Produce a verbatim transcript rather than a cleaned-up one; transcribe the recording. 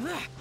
Ugh!